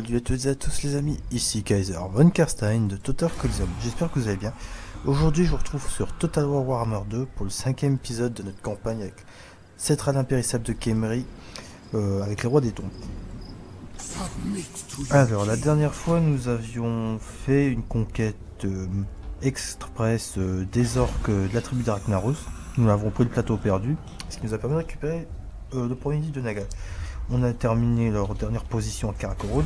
Salut à toutes et à tous les amis, ici Kaiser von Karstein de Total War Coliseum, j'espère que vous allez bien. Aujourd'hui je vous retrouve sur Total War Warhammer 2 pour le 5ème épisode de notre campagne avec Cétral impérissable de Khemri, avec les rois des tombes. Alors la dernière fois nous avions fait une conquête express des orques de la tribu d'Arknaros. Nous avons pris le plateau perdu, ce qui nous a permis de récupérer le premier livre de Nagash. On a terminé leur dernière position à Karakorod,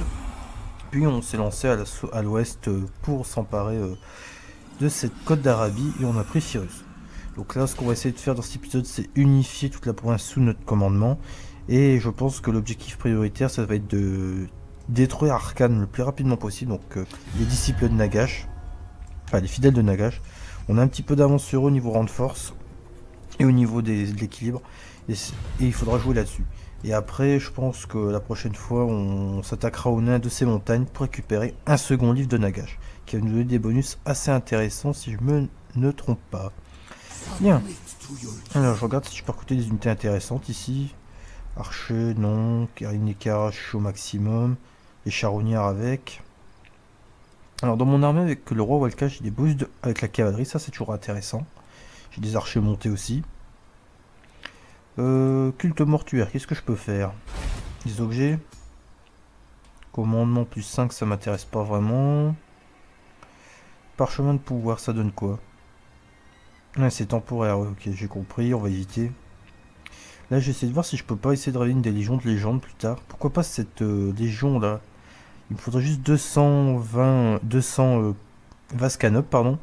puis on s'est lancé à l'ouest pour s'emparer de cette côte d'Arabie et on a pris Cyrus. Donc là, ce qu'on va essayer de faire dans cet épisode, c'est unifier toute la province sous notre commandement. Et je pense que l'objectif prioritaire, ça va être de détruire Arkhan le plus rapidement possible. Donc les disciples de Nagash, enfin les fidèles de Nagash, on a un petit peu d'avance sur eux au niveau rang de force et au niveau de l'équilibre. Et il faudra jouer là-dessus. Et après, je pense que la prochaine fois, on s'attaquera au nain de ces montagnes pour récupérer un second livre de Nagash, qui va nous donner des bonus assez intéressants si je me ne trompe pas. Bien. Alors, je regarde si je peux recruter des unités intéressantes ici. Archer, non. Gainekara, je suis au maximum. Les charognards avec. Alors, dans mon armée, avec le roi Walcage, j'ai des bonus avec la cavalerie. Ça, c'est toujours intéressant. J'ai des archers montés aussi. Culte mortuaire, qu'est-ce que je peux faire? Des objets. Commandement plus 5, ça m'intéresse pas vraiment. Parchemin de pouvoir, ça donne quoi? Ah, c'est temporaire, ouais, ok, j'ai compris, on va éviter. Là, j'essaie de voir si je peux pas essayer de réunir des légions de légende plus tard. Pourquoi pas cette légion là? Il me faudrait juste 200 Vascanob, pardon.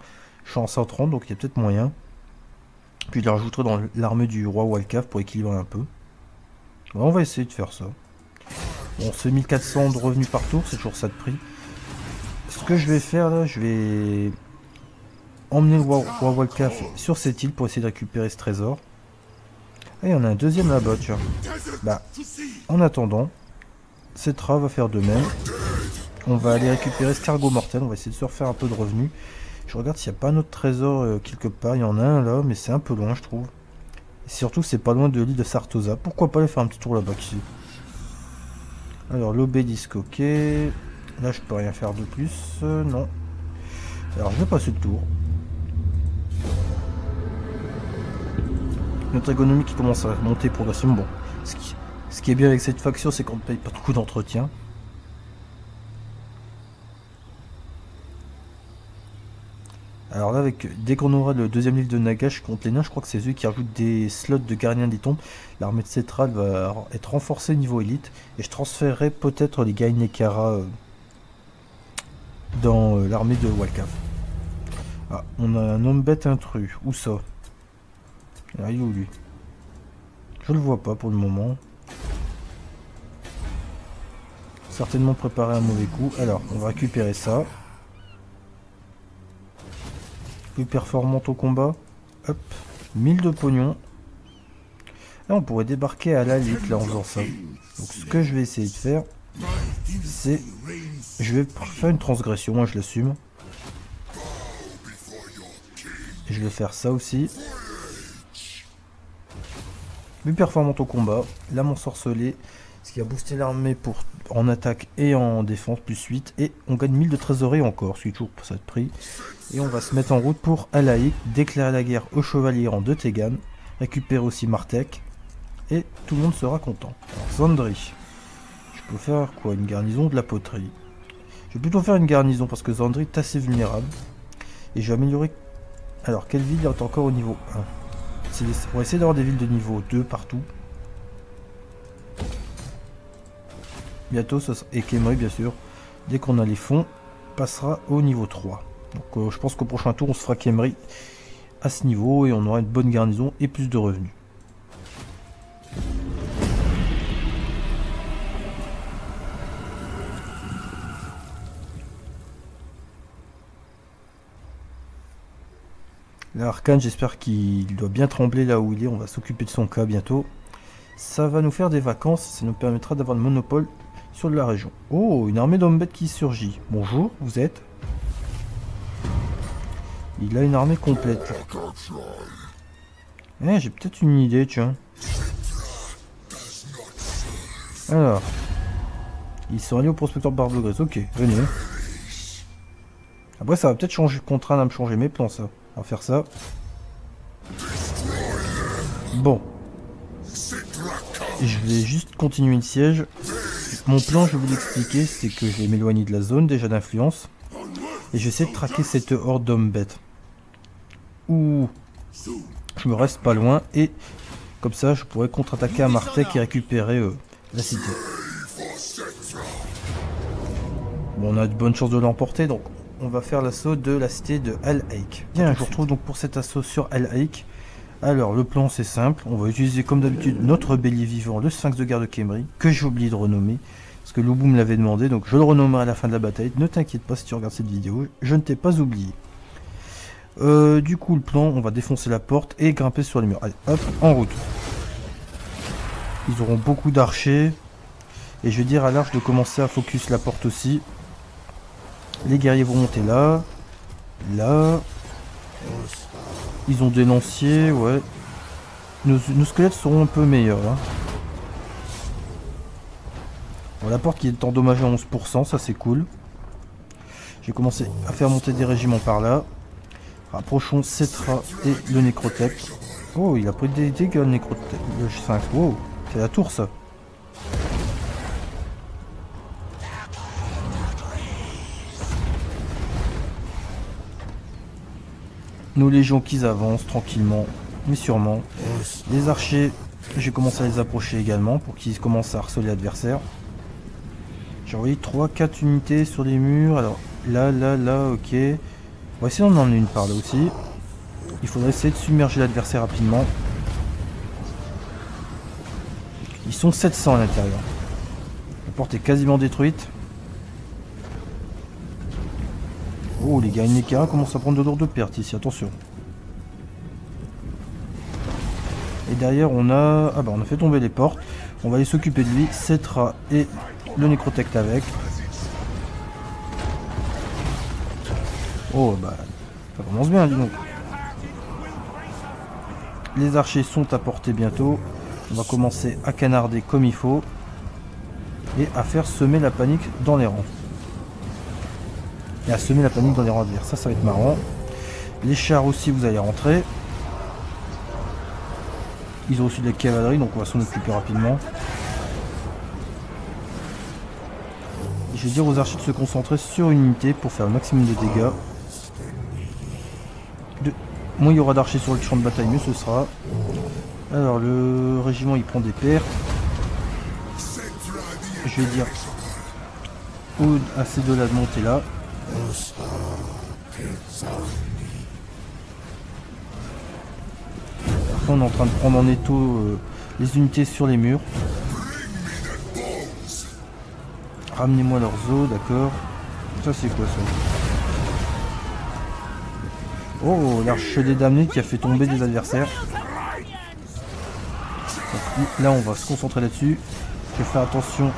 Je suis en 130, donc il y a peut-être moyen. Puis je les rajouterai dans l'armée du roi Wildcalf pour équilibrer un peu. On va essayer de faire ça. Bon, ce 1400 de revenus par tour, c'est toujours ça de prix. Ce que je vais faire là, je vais emmener le roi Wildcalf sur cette île pour essayer de récupérer ce trésor. Et il y en a un deuxième là-bas, tiens. Bah, en attendant, Settra va faire de même. On va aller récupérer ce cargo mortel, on va essayer de se refaire un peu de revenus. Je regarde s'il n'y a pas un autre trésor quelque part. Il y en a un là, mais c'est un peu loin, je trouve. Et surtout, c'est pas loin de l'île de Sartosa. Pourquoi pas aller faire un petit tour là-bas ici. Alors, l'obélisque, ok. Là, je peux rien faire de plus. Non. Alors, je vais passer le tour. Notre économie qui commence à monter progressivement. Bon, ce qui est bien avec cette faction, c'est qu'on ne paye pas de coûts d'entretien. Alors là, dès qu'on aura le deuxième livre de Nagash contre les nains, je crois que c'est celui qui rajoute des slots de gardiens des tombes. L'armée de Cétral va être renforcée niveau élite. Et je transférerai peut-être les Gainekara dans l'armée de Walcage. Ah, on a un homme bête intrus. Où ça? Alors, il est où lui? Je le vois pas pour le moment. Certainement préparer un mauvais coup. Alors, on va récupérer ça. Plus performante au combat. Hop, 1000 de pognon. Là, on pourrait débarquer à l'Alaï là en faisant ça. Donc ce que je vais essayer de faire, c'est... Je vais faire une transgression, moi je l'assume. Je vais faire ça aussi. Plus performante au combat. Là, mon sorcelé. Ce qui a boosté l'armée pour en attaque et en défense, plus 8. Et on gagne 1000 de trésorerie encore, ce qui est toujours pour ça de prix. Et on va se mettre en route pour Al-Haikh, déclarer la guerre aux chevaliers en de Tegan, récupérer aussi Martek. Et tout le monde sera content. Alors, Zandri. Je peux faire quoi? Une garnison de la poterie. Je vais plutôt faire une garnison parce que Zandri est assez vulnérable. Et je vais améliorer... Alors, quelle ville est encore au niveau 1? On va essayer d'avoir des villes de niveau 2 partout. Bientôt, et Kemoi bien sûr, dès qu'on a les fonds, passera au niveau 3. Donc je pense qu'au prochain tour, on se fera Khemri à ce niveau et on aura une bonne garnison et plus de revenus. Là, Arkhan, j'espère qu'il doit bien trembler là où il est. On va s'occuper de son cas bientôt. Ça va nous faire des vacances, ça nous permettra d'avoir le monopole sur de la région. Oh, une armée d'hommes bêtes qui surgit. Bonjour, vous êtes? Il a une armée complète. Eh, j'ai peut-être une idée, tiens. Alors, Ils sont alignés au prospecteur Barbe de Grèce. Ok, génial. Après, ça va peut-être changer, contraindre à me changer mes plans, ça. On va faire ça. Bon. Je vais juste continuer le siège. Mon plan, je vais vous l'expliquer, c'est que je vais m'éloigner de la zone déjà d'influence. Et j'essaie de traquer cette horde d'hommes bêtes. Ouh. Je me reste pas loin et comme ça je pourrais contre-attaquer à Martek et récupérer la cité. Bon, on a de bonnes chances de l'emporter, donc on va faire l'assaut de la cité de Al-Haikh. Bien, je vous retrouve donc pour cet assaut sur Al-Haikh. Alors le plan c'est simple, on va utiliser comme d'habitude notre bélier vivant, le Sphinx de guerre de Khemri, que j'ai oublié de renommer, parce que Loubou me l'avait demandé, donc je le renommerai à la fin de la bataille. Ne t'inquiète pas si tu regardes cette vidéo, je ne t'ai pas oublié. Du coup le plan, on va défoncer la porte et grimper sur les murs. Allez, hop, en route. Ils auront beaucoup d'archers. Et je vais dire à l'arche de commencer à focus la porte aussi. Les guerriers vont monter là. Là. Ils ont des lanciers, ouais. Nos squelettes seront un peu meilleurs. Hein. Bon, la porte qui est endommagée à 11%, ça c'est cool. J'ai commencé à faire monter des régiments par là. Approchons Settra et le Necrotech. Oh, il a pris des dégâts le Necrotech. Le Sphinx. Wow, c'est la tour ça. Nos légions qui avancent tranquillement, mais sûrement. Les archers, j'ai commencé à les approcher également pour qu'ils commencent à harceler l'adversaire. J'ai envoyé 3-4 unités sur les murs. Alors là, ok. On va essayer d'en emmener une par là aussi. Il faudrait essayer de submerger l'adversaire rapidement. Ils sont 700 à l'intérieur. La porte est quasiment détruite. Oh, les Gainekara commencent à prendre de lourdes pertes ici, attention. Et derrière on a... Ah bah on a fait tomber les portes. On va aller s'occuper de lui, Settra et le Necrotect avec. Oh bah, ça commence bien dis donc. Les archers sont à portée bientôt. On va commencer à canarder comme il faut. Et à faire semer la panique dans les rangs. Adverses, ça va être marrant. Les chars aussi, vous allez rentrer. Ils ont aussi de la cavalerie, donc on va s'en occuper rapidement. Et je vais dire aux archers de se concentrer sur une unité pour faire le maximum de dégâts. Moins il y aura d'archers sur le champ de bataille, mieux ce sera. Alors le régiment il prend des pertes. Je vais dire à ces deux là de monter là. On est en train de prendre en étau les unités sur les murs. Ramenez-moi leurs os, d'accord. Ça c'est quoi ça? Oh, l'archer des damnés qui a fait tomber des adversaires. Donc, là, on va se concentrer là-dessus. Je vais faire attention.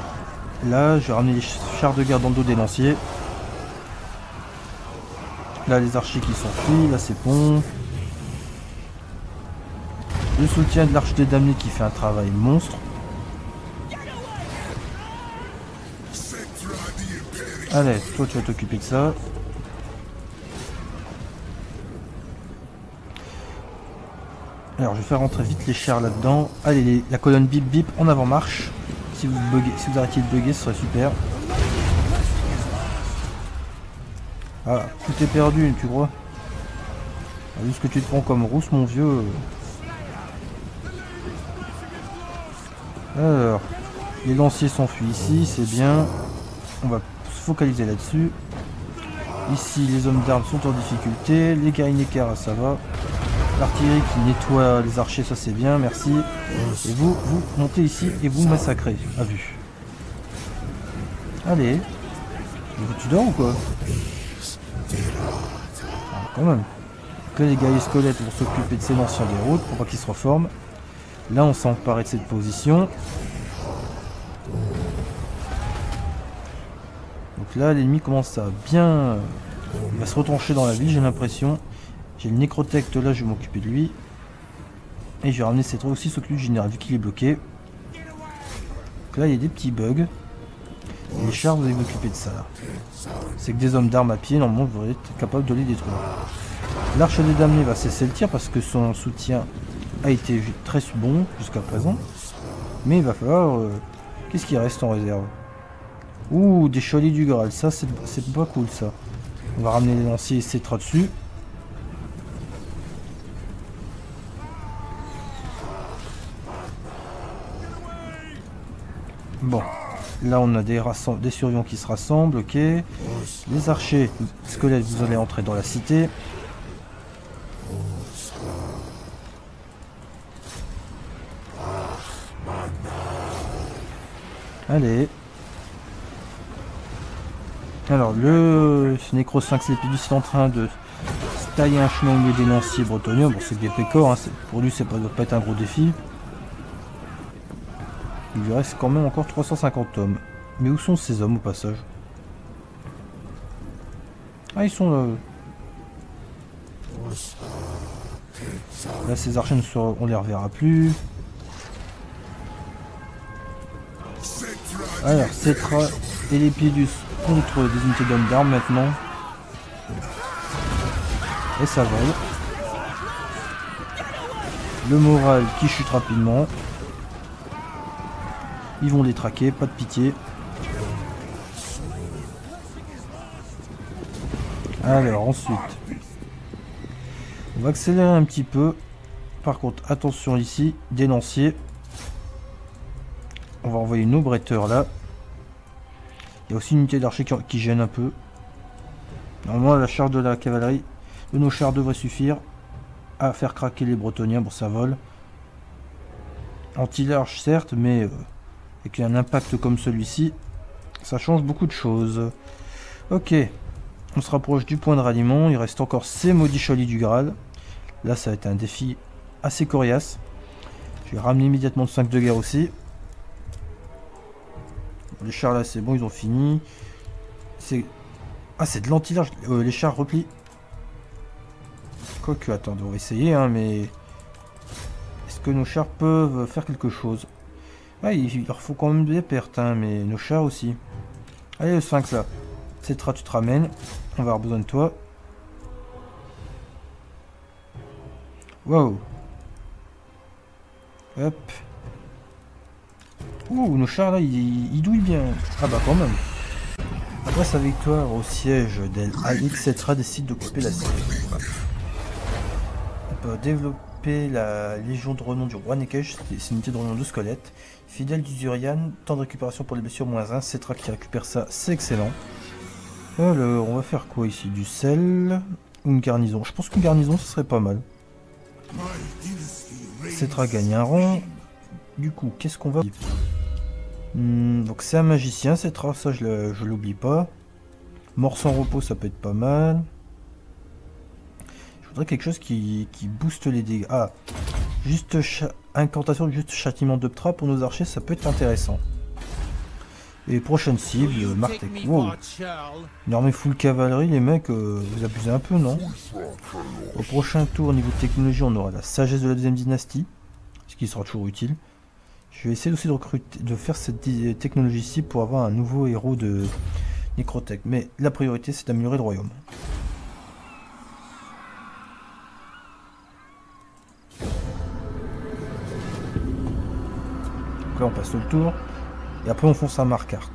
Là, je vais ramener les chars de garde dans le dos des lanciers. Là, les archers qui s'enfuient. Là, c'est bon. Le soutien de l'archer des damnés qui fait un travail monstre. Allez, toi, tu vas t'occuper de ça. Alors je vais faire rentrer vite les chars là-dedans. Allez, la colonne bip bip en avant-marche. Si vous arrêtiez de bugger, ce serait super. Ah, tout est perdu, tu crois? Vu ce que tu te prends comme rousse, mon vieux. Alors, les lanciers s'enfuient ici, c'est bien. On va se focaliser là-dessus. Ici, les hommes d'armes sont en difficulté. Les Gainekara, ça va. L'artillerie qui nettoie les archers, ça c'est bien, merci. Et vous, vous montez ici et vous massacrez, à vue. Allez. Tu dors ou quoi? Ah, quand même. Que les guerriers squelettes vont s'occuper de ces lanciers des routes pour pas qu'ils se reforment. Là, on s'est emparé de cette position. Donc là, l'ennemi commence à bien... Il va se retrancher dans la ville, j'ai l'impression. J'ai le Necrotect là, je vais m'occuper de lui. Et je vais ramener Settra aussi s'occuper du général vu qu'il est bloqué. Donc là il y a des petits bugs. Les chars, vous allez vous occuper de ça là. C'est que des hommes d'armes à pied, normalement vous allez être capable de les détruire. L'arche des damnés va cesser le tir parce que son soutien a été très bon jusqu'à présent. Mais il va falloir... qu'est-ce qui reste en réserve? Ouh, des chevaliers du Graal, ça c'est pas cool ça. On va ramener les lanciers et Settra dessus. Bon, là on a des surveillants qui se rassemblent, ok. Les archers, squelettes, vous allez entrer dans la cité. Allez. Alors, le Nécro 5 Lépidus est en train de tailler un chemin au milieu des lanciers bretonniens. Bon, c'est des pécores, hein. Pour lui, ça ne doit pas être un gros défi. Il lui reste quand même encore 350 hommes. Mais où sont ces hommes au passage? Ah, ils sont là. Là, ces archers, on les reverra plus. Alors, Settra et Lépidus contre des unités d'hommes d'armes maintenant. Et ça vole. Le moral qui chute rapidement. Ils vont les traquer, pas de pitié. Alors ensuite, on va accélérer un petit peu. Par contre, attention ici, des lanciers. On va envoyer nos bretteurs là. Il y a aussi une unité d'archers qui gêne un peu. Normalement, la charge de la cavalerie, de nos chars devrait suffire à faire craquer les bretonniens. Bon, ça vole. Anti-large, certes, mais avec un impact comme celui-ci, ça change beaucoup de choses. Ok, on se rapproche du point de ralliement. Il reste encore ces maudits chevaliers du Graal. Là, ça va être un défi assez coriace. Je vais ramener immédiatement le 5 de guerre aussi. Les chars là c'est bon, ils ont fini. Ah, c'est de l'anti-large. Les chars replient. Quoique, attendez, on va essayer, hein, mais... Est-ce que nos chars peuvent faire quelque chose? Ah, il leur faut quand même des pertes, hein, mais nos chars aussi. Allez, le Sphinx là. Settra, tu te ramènes. On va avoir besoin de toi. Wow. Hop. Ouh, nos chars là, ils douillent bien. Ah bah quand même. Après sa victoire au siège d'Al-Haikh, Settra décide de couper la cité. On peut développer la légion de renom du roi Nékhesh, c'est une unité de renom de squelette. Fidèle du Zurian, temps de récupération pour les blessures -1. Settra qui récupère ça, c'est excellent. Alors, on va faire quoi ici? Du sel ou une garnison? Je pense qu'une garnison, ce serait pas mal. Settra gagne un rang. Du coup, qu'est-ce qu'on va... donc c'est un magicien, Settra, ça je l'oublie pas. Mort sans repos, ça peut être pas mal. Je voudrais quelque chose qui booste les dégâts. Ah, juste incantation, juste châtiment d'Optra pour nos archers, ça peut être intéressant. Et prochaine cible, Martek. Wow. Une armée full cavalerie, les mecs, vous abusez un peu, non? Au prochain tour, au niveau de technologie, on aura la sagesse de la deuxième dynastie, ce qui sera toujours utile. Je vais essayer aussi de recruter, de faire cette technologie ici pour avoir un nouveau héros de Necrotech. Mais la priorité, c'est d'améliorer le royaume. Donc là, on passe le tour. Et après, on fonce à Markart.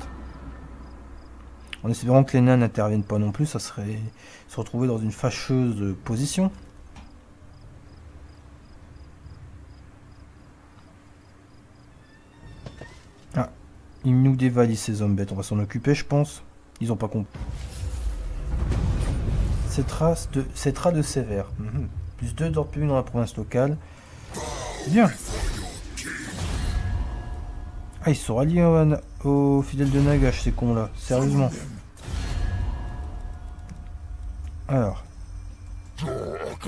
En espérant que les nains n'interviennent pas non plus, ça serait se retrouver dans une fâcheuse position. Ils nous dévalisent ces hommes bêtes, on va s'en occuper je pense. Ils ont pas compris. Settra de sévère. Plus 2 d'ordre public dans la province locale. Bien. Ah, ils sont ralliés aux fidèles de Nagash, ces cons là, sérieusement. Alors.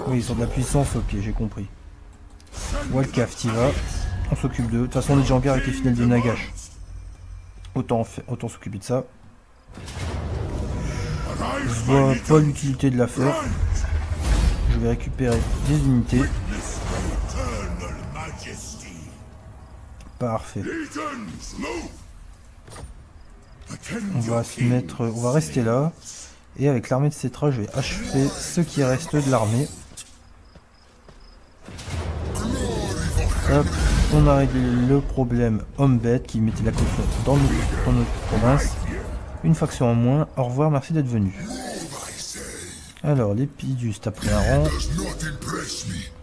Oui, ils ont de la puissance, ok, j'ai compris. Wildcalf, t'y va. On s'occupe d'eux. De toute façon, on est déjà en guerre avec les fidèles de Nagash. Autant s'occuper de ça. Je vois pas l'utilité de la faire. Je vais récupérer des unités. Parfait. On va se mettre, on va rester là. Et avec l'armée de Settra, je vais achever ce qui reste de l'armée. Hop, on a réglé le problème homme-bête qui mettait la caution dans notre province. Une faction en moins, au revoir, merci d'être venu. Alors, les Pidus, après un rang.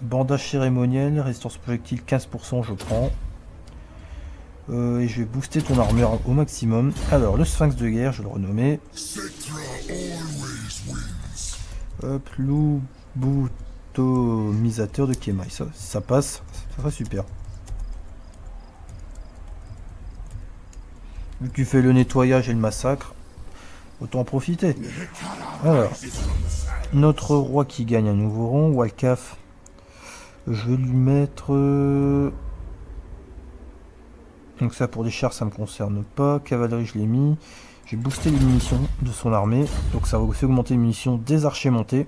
Bandage cérémoniel, résistance projectile 15%, je prends. Et je vais booster ton armure au maximum. Alors, le Sphinx de guerre, je vais le renommer. Hop, Louboutomisateur de Kemoi. Ça passe, ça serait super. Vu que tu fais le nettoyage et le massacre, autant en profiter. Alors, notre roi qui gagne un nouveau rond, Wildcalf. Je vais lui mettre... Donc ça, pour les chars, ça me concerne pas. Cavalerie, je l'ai mis. J'ai boosté les munitions de son armée. Donc ça va aussi augmenter les munitions des archers montés.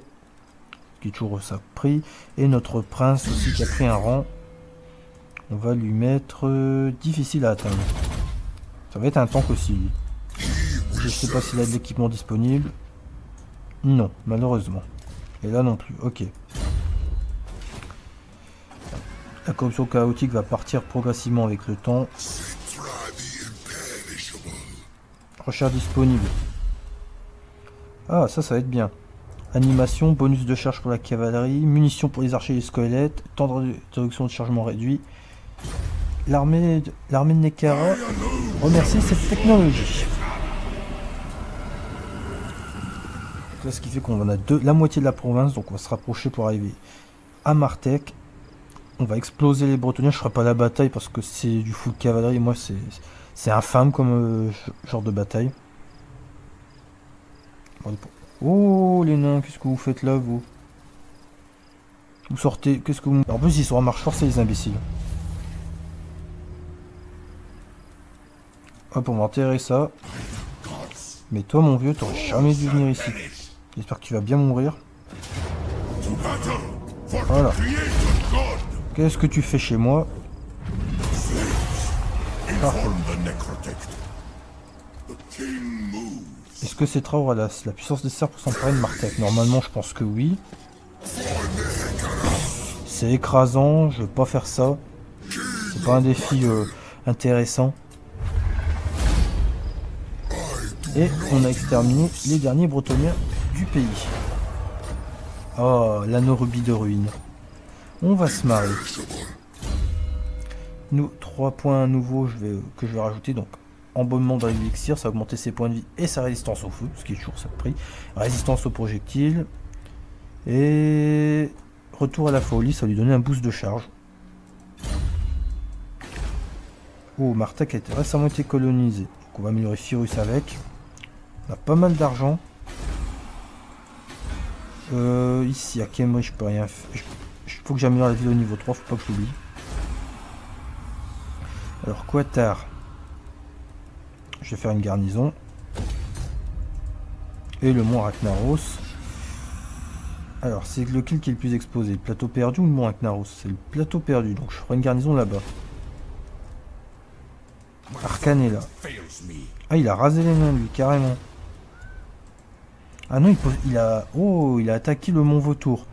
Qui est toujours ça pris. Et notre prince aussi qui a pris un rang. On va lui mettre... difficile à atteindre. Ça va être un tank aussi. Je sais pas s'il a de l'équipement disponible. Non, malheureusement. Et là non plus, ok. La corruption chaotique va partir progressivement avec le temps. Recherche disponible. Ah, ça, ça va être bien. Animation, bonus de charge pour la cavalerie, munitions pour les archers et les squelettes, temps de réduction de chargement réduit. L'armée de Necrotech remercie cette technologie. Là, ce qui fait qu'on en a deux, la moitié de la province, donc on va se rapprocher pour arriver à Martek. On va exploser les Bretonniens. Je ferai pas la bataille parce que c'est du full cavalerie. Moi, c'est infâme comme genre de bataille. Oh les nains, qu'est-ce que vous faites là, vous? Vous sortez, qu'est-ce que vous... En plus, ils sont en marche forcée, les imbéciles. Hop, on va enterrer ça. Mais toi, mon vieux, t'aurais jamais dû venir ici. J'espère que tu vas bien mourir. Voilà. Qu'est-ce que tu fais chez moi? Parfait. Est-ce que Settra aura la puissance des serres pour s'emparer de Martek? Normalement, je pense que oui. C'est écrasant, je veux pas faire ça. C'est pas un défi intéressant. Et on a exterminé les derniers Bretonniens du pays. Oh, l'anneau rubis de ruine. On va se marier. Nous, 3 points nouveaux que je vais rajouter. Donc, embaumement dans l'élixir, ça va augmenter ses points de vie et sa résistance au feu, ce qui est toujours ça de prix. Résistance aux projectiles. Et retour à la folie, ça va lui donner un boost de charge. Oh, Martek a récemment été colonisé. Donc on va améliorer Cyrus avec. On a pas mal d'argent. Ici à Khemri, je peux rien faire. Il faut que j'améliore la ville au niveau 3, faut pas que je l'oublie. Alors Qatar. Je vais faire une garnison. Et le mont Ragnaros. Alors c'est lequel qui est le plus exposé? Le plateau perdu ou le mont Ragnaros? C'est le plateau perdu, donc je ferai une garnison là-bas. Arkhan est là. Ah, il a rasé les nains, lui, carrément. Ah non, il a... Oh, il a attaqué le Mont-Vautour.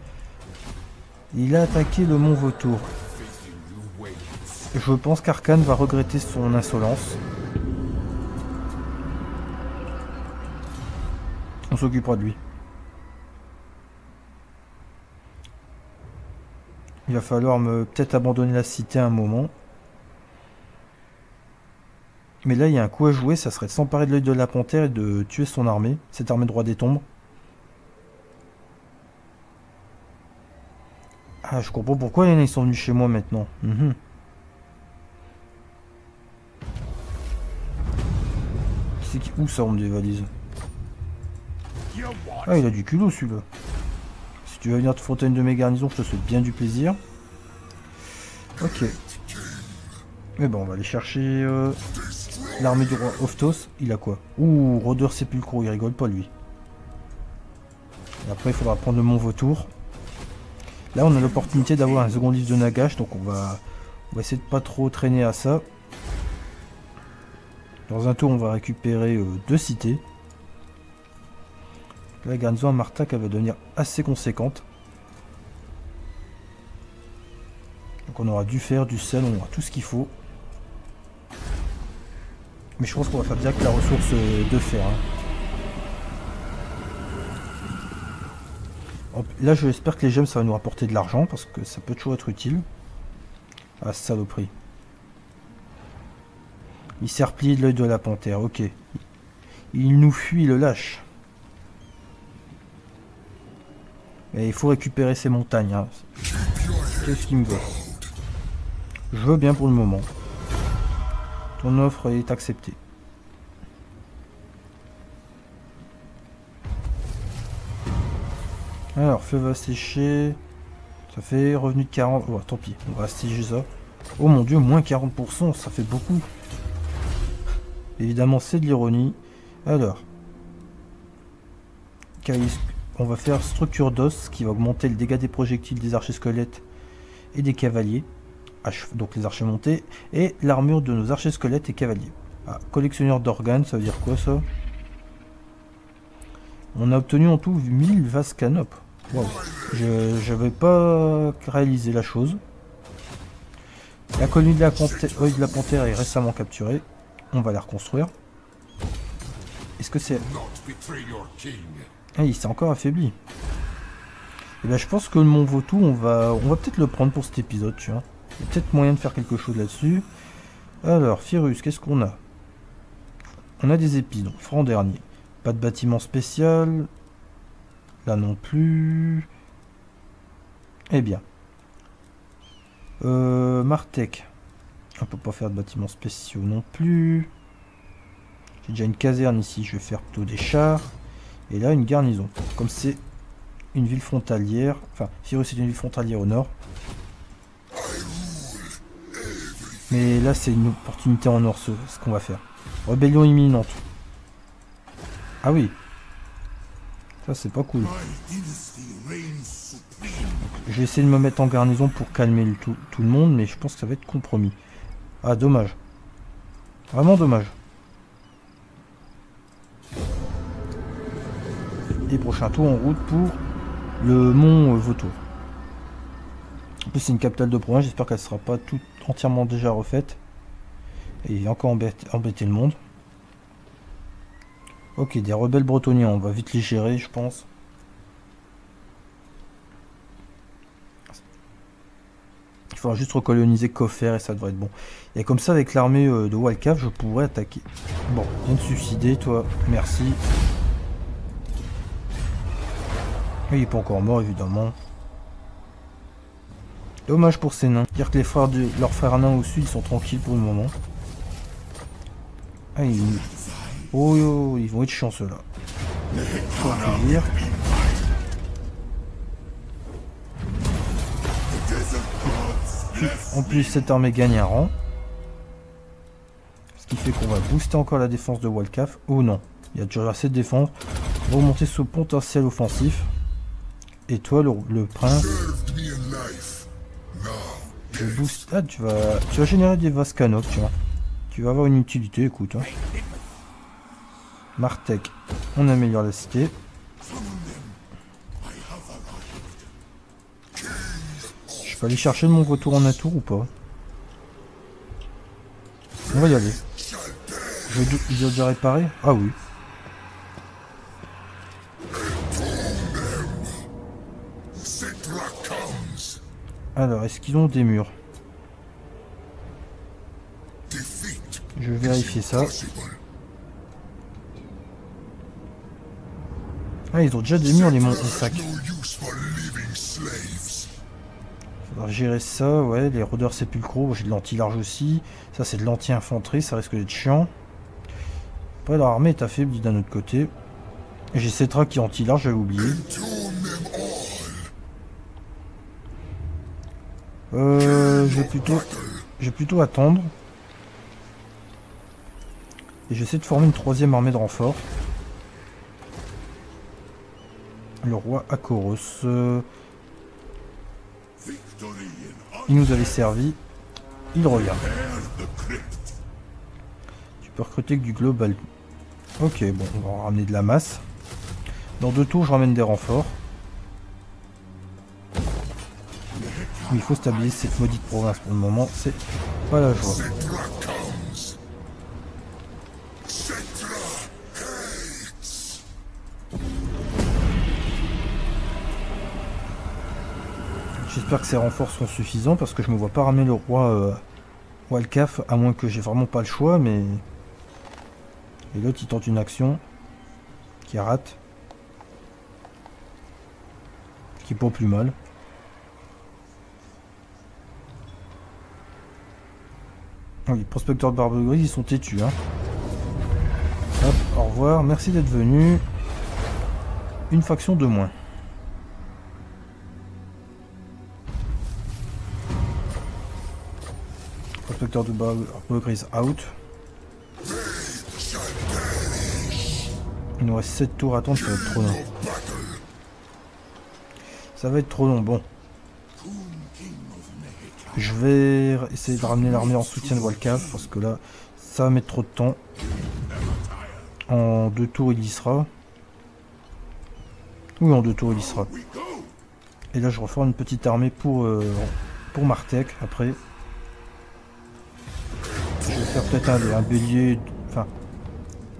Il a attaqué le Mont-Vautour. Je pense qu'Arkhan va regretter son insolence. On s'occupera de lui. Il va falloir peut-être abandonner la cité à un moment. Mais là, il y a un coup à jouer, ça serait de s'emparer de l'œil de la panthère et de tuer son armée, cette armée de roi des tombes. Ah, je comprends pourquoi les nains sont venus chez moi maintenant. C'est qui... Où ça, on me dévalise? Ah, il a du culot, celui-là. Si tu veux venir te frotter une de mes garnisons, je te souhaite bien du plaisir. Ok. Mais bon, on va aller chercher l'armée du roi Oftos. Il a quoi? Ouh, rôdeur sépulcro, il rigole pas lui. Et après, il faudra prendre le Mont-Vautour. Là, on a l'opportunité d'avoir un second livre de Nagash, donc on va essayer de pas trop traîner à ça. Dans un tour, on va récupérer 2 cités. La garnison à Martek va devenir assez conséquente. Donc on aura du fer, du sel, on aura tout ce qu'il faut. Mais je pense qu'on va faire direct la ressource de fer. Là, j'espère que les gemmes, ça va nous rapporter de l'argent, parce que ça peut toujours être utile. Ah, saloperie. Il s'est replié de l'œil de la panthère, ok. Il nous fuit, le lâche. Et il faut récupérer ces montagnes. Qu'est-ce qu'il me veut? Je veux bien pour le moment. Ton offre est acceptée. Alors, feu va sécher. Ça fait revenu de 40. Oh, tant pis, on va sécher ça. Oh mon dieu, moins 40%, ça fait beaucoup. Évidemment, c'est de l'ironie. Alors, on va faire structure d'os qui va augmenter le dégât des projectiles des archers squelettes et des cavaliers. Donc les archers montés et l'armure de nos archers squelettes et cavaliers. Ah, collectionneur d'organes, ça veut dire quoi ça? On a obtenu en tout 1000 Vascanob. Wow. Je n'avais pas réalisé la chose. La colonie de la panthère est récemment capturée. On va la reconstruire. Est-ce que c'est... Ah, il s'est encore affaibli. Et bien je pense que le Mont-Vautour, on va peut-être le prendre pour cet épisode, tu vois. Il y a peut-être moyen de faire quelque chose là-dessus. Alors, Cyrus, qu'est-ce qu'on a? On a des épis, donc franc dernier. Pas de bâtiment spécial. Là non plus. Eh bien. Martek. On peut pas faire de bâtiments spéciaux non plus. J'ai déjà une caserne ici, je vais faire plutôt des chars. Et là, une garnison. Comme c'est une ville frontalière. Enfin, Cyrus, c'est une ville frontalière au nord. Mais là, c'est une opportunité en or, ce qu'on va faire. Rébellion imminente. Ah oui. Ça, c'est pas cool. Je vais essayer de me mettre en garnison pour calmer tout le monde, mais je pense que ça va être compromis. Ah, dommage. Vraiment dommage. Et prochain tour en route pour le mont Vautour. En plus, c'est une capitale de province, j'espère qu'elle ne sera pas toute entièrement déjà refaite. Et encore embêter le monde. Ok, des rebelles bretonniens, on va vite les gérer, je pense. Il faudra juste recoloniser Khofer et ça devrait être bon. Et comme ça, avec l'armée de Wildcalf, je pourrais attaquer. Bon, viens de suicider, toi. Merci. Il n'est pas encore mort, évidemment. Dommage pour ces nains. Dire que les frères de leurs frères nains au sud, ils sont tranquilles pour le moment. Ah, ils... Oh yo, ils vont être chanceux là. Faut dire. En plus, cette armée gagne un rang. Ce qui fait qu'on va booster encore la défense de Wildcalf. Oh non, il y a déjà assez de défense. Remonter ce potentiel offensif. Et toi, le prince. Je booste. Ah, tu vas générer des Vascanob, tu vois. Tu vas avoir une utilité, écoute. Hein. Martek, on améliore la cité. Je peux aller chercher mon retour en un tour ou pas? On va y aller. Je dois déjà réparer? Ah oui. Alors, est-ce qu'ils ont des murs? Je vais vérifier ça. Ah, ils ont déjà des murs, les monts sacs. Faudra gérer ça, ouais. Les rôdeurs sépulcraux, j'ai de l'anti-large aussi. Ça, c'est de l'anti-infanterie, ça risque d'être chiant. Après, leur armée est affaiblie d'un autre côté. J'ai Settra qui est anti-large, j'avais oublié. Je vais plutôt attendre. Et j'essaie de former une troisième armée de renfort. Le roi Akaros, il nous avait servi, il revient. Tu Peur critique du global. Ok, bon, on va ramener de la masse. Dans 2 tours, je ramène des renforts. Il faut stabiliser cette maudite province pour le moment, c'est pas la joie. J'espère que ces renforts sont suffisants parce que je me vois pas ramener le roi Wildcalf à moins que j'ai vraiment pas le choix, mais... Et l'autre il tente une action qui rate, qui est pas plus mal. Les prospecteurs de Barbe de Grèce, ils sont têtus. Hein. Hop, au revoir, merci d'être venu. Une faction de moins. Prospecteur de Barbe de Grèce, out. Il nous reste 7 tours à attendre, ça va être trop long. Ça va être trop long, bon. Je vais essayer de ramener l'armée en soutien de Walcage parce que là, ça va mettre trop de temps. En 2 tours, il y sera. Oui, en 2 tours, il y sera. Et là, je reforme une petite armée pour Martek, après. Je vais faire peut-être un bélier, enfin,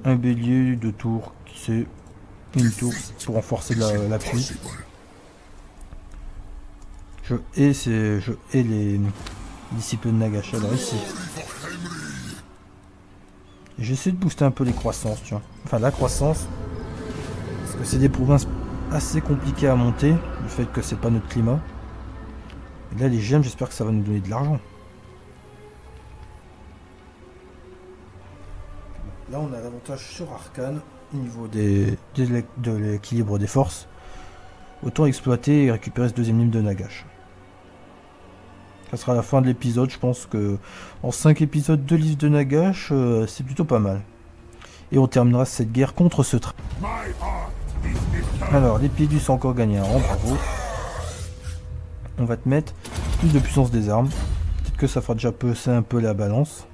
un bélier 2 tours, c'est une tour pour renforcer l'appui. Je hais les disciples de Nagash. Alors ici, j'essaie de booster un peu les croissances, tu vois. Enfin la croissance, parce que c'est des provinces assez compliquées à monter, du fait que c'est pas notre climat. Et là les gemmes, j'espère que ça va nous donner de l'argent. Là on a l'avantage sur Arkhan au niveau de l'équilibre des forces. Autant exploiter et récupérer ce deuxième livre de Nagash. Ça sera la fin de l'épisode, je pense que en 5 épisodes, 2 livres de Nagash, c'est plutôt pas mal. Et on terminera cette guerre contre Settra. Alors, les pieds du sang encore gagné un rang, bravo. On va te mettre plus de puissance des armes. Peut-être que ça fera déjà peser un peu la balance.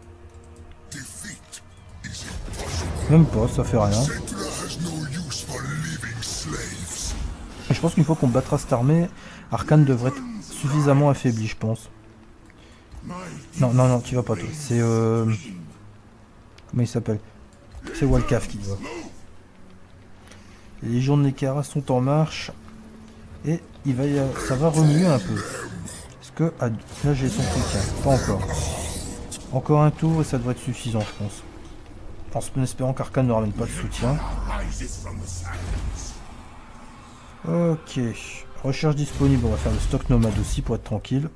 Même pas, ça fait rien. Et je pense qu'une fois qu'on battra cette armée, Arkhan devrait être suffisamment affaibli, je pense. Non, non, non, tu vas pas toi. C'est comment il s'appelle? C'est Walcage qui va. Les légions de Nékhesh sont en marche. Et il va y avoir... ça va remuer un peu. Est-ce que ah, là j'ai son soutien? Pas encore. Encore un tour et ça devrait être suffisant, je pense. En espérant qu'Arkhan ne ramène pas de soutien. Ok, recherche disponible, on va faire le stock nomade aussi pour être tranquille.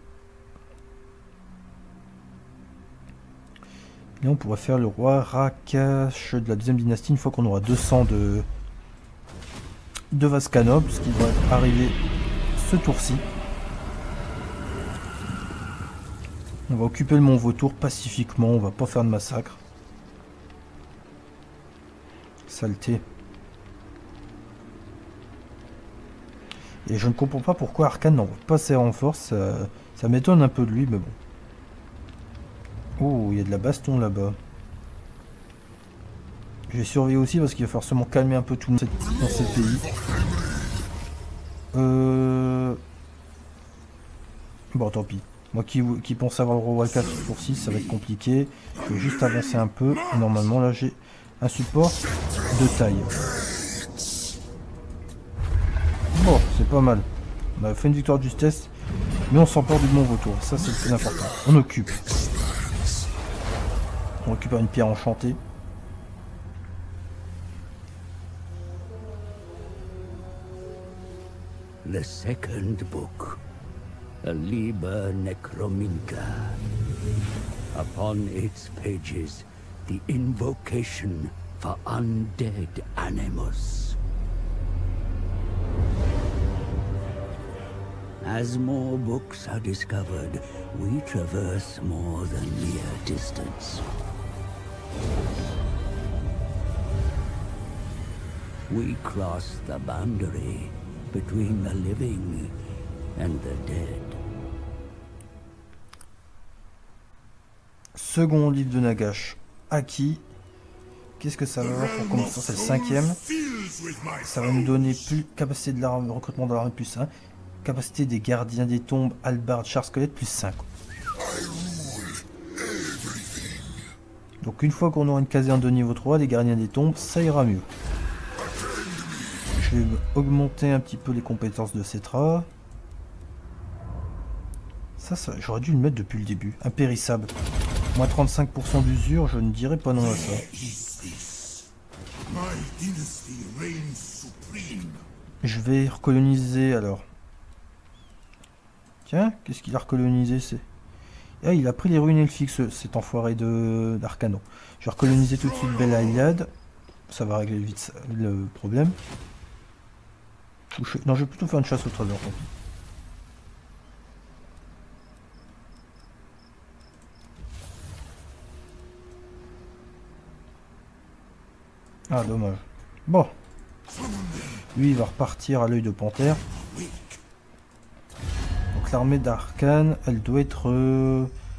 Et on pourrait faire le roi Rakash de la deuxième dynastie une fois qu'on aura 200 de Vascanob, ce qui doit arriver ce tour-ci. On va occuper le Mont-Vautour pacifiquement, on va pas faire de massacre. Saleté. Et je ne comprends pas pourquoi Arkhan n'envoie pas ses renforts, ça m'étonne un peu de lui, mais bon. Oh, il y a de la baston là-bas. Je vais surveiller aussi parce qu'il va forcément calmer un peu tout le monde dans ce pays. Bon, tant pis. Moi qui pense avoir le roi 4 pour 6, ça va être compliqué. Je vais juste avancer un peu. Normalement, là, j'ai un support de taille. Bon, c'est pas mal. On a fait une victoire de justesse, mais on s'empare du Mont-Vautour. Ça, c'est le plus important. On occupe. On récupère une pierre enchantée. Le second book, a Liber Necrominca. Upon its pages, the invocation for undead animus. As more books are discovered, we traverse more than mere distance. We cross the boundary between the living and the dead. Second livre de Nagash acquis. Qu'est-ce que ça va avoir pour commencer cette cinquième? Ça va nous donner plus capacité de l'arme, recrutement de l'arme plus 1, capacité des gardiens des tombes, halbarde, char squelette plus 5. Donc une fois qu'on aura une caserne de niveau 3, des gardiens des tombes, ça ira mieux. Je vais augmenter un petit peu les compétences de Settra. Ça j'aurais dû le mettre depuis le début. Impérissable. Moins 35% d'usure, je ne dirais pas non à ça. Je vais recoloniser alors. Tiens, qu'est-ce qu'il a recolonisé? Ah, il a pris les ruines elfiques, cet enfoiré d'Arcano. Je vais recoloniser tout de suite Bella Iliade. Ça va régler vite ça, le problème. Non, je vais plutôt faire une chasse au trésor. Ah, dommage. Bon. Lui, il va repartir à l'œil de Panthère. Donc l'armée d'Arkhan, elle doit être,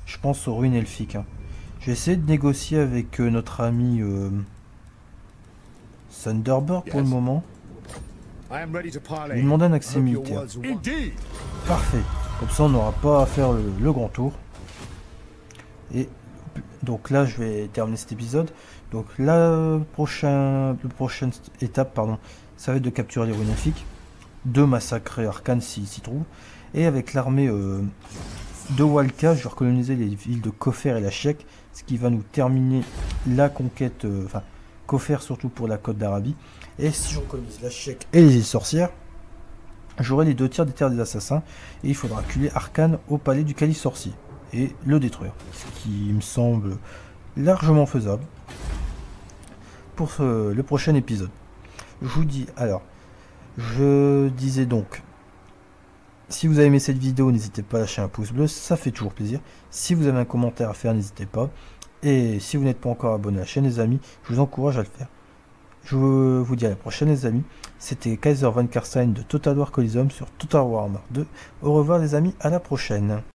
je pense, aux ruines elfiques. Hein. Je vais essayer de négocier avec notre ami Thunderbird pour le moment. Lui demander un accès militaire. Parfait. Comme ça, on n'aura pas à faire le grand tour. Et donc là, je vais terminer cet épisode. Donc la prochaine étape, pardon, ça va être de capturer les ruines elfiques, de massacrer Arkhan s'il s'y trouve, et avec l'armée de Walcage, je vais recoloniser les villes de Khofer et la Chèque, ce qui va nous terminer la conquête, enfin Khofer surtout pour la côte d'Arabie, et si je recolonise la Chèque et les îles sorcières, j'aurai les 2/3 des terres des assassins, et il faudra acculer Arkhan au palais du calife sorcier, et le détruire, ce qui me semble largement faisable. Pour le prochain épisode, je vous dis alors, je disais donc, si vous avez aimé cette vidéo, n'hésitez pas à lâcher un pouce bleu, ça fait toujours plaisir. Si vous avez un commentaire à faire, n'hésitez pas. Et si vous n'êtes pas encore abonné à la chaîne, les amis, je vous encourage à le faire. Je vous dis à la prochaine, les amis. C'était Kaiser Van Karstein de Total War Coliseum sur Total War Warhammer 2. Au revoir, les amis, à la prochaine.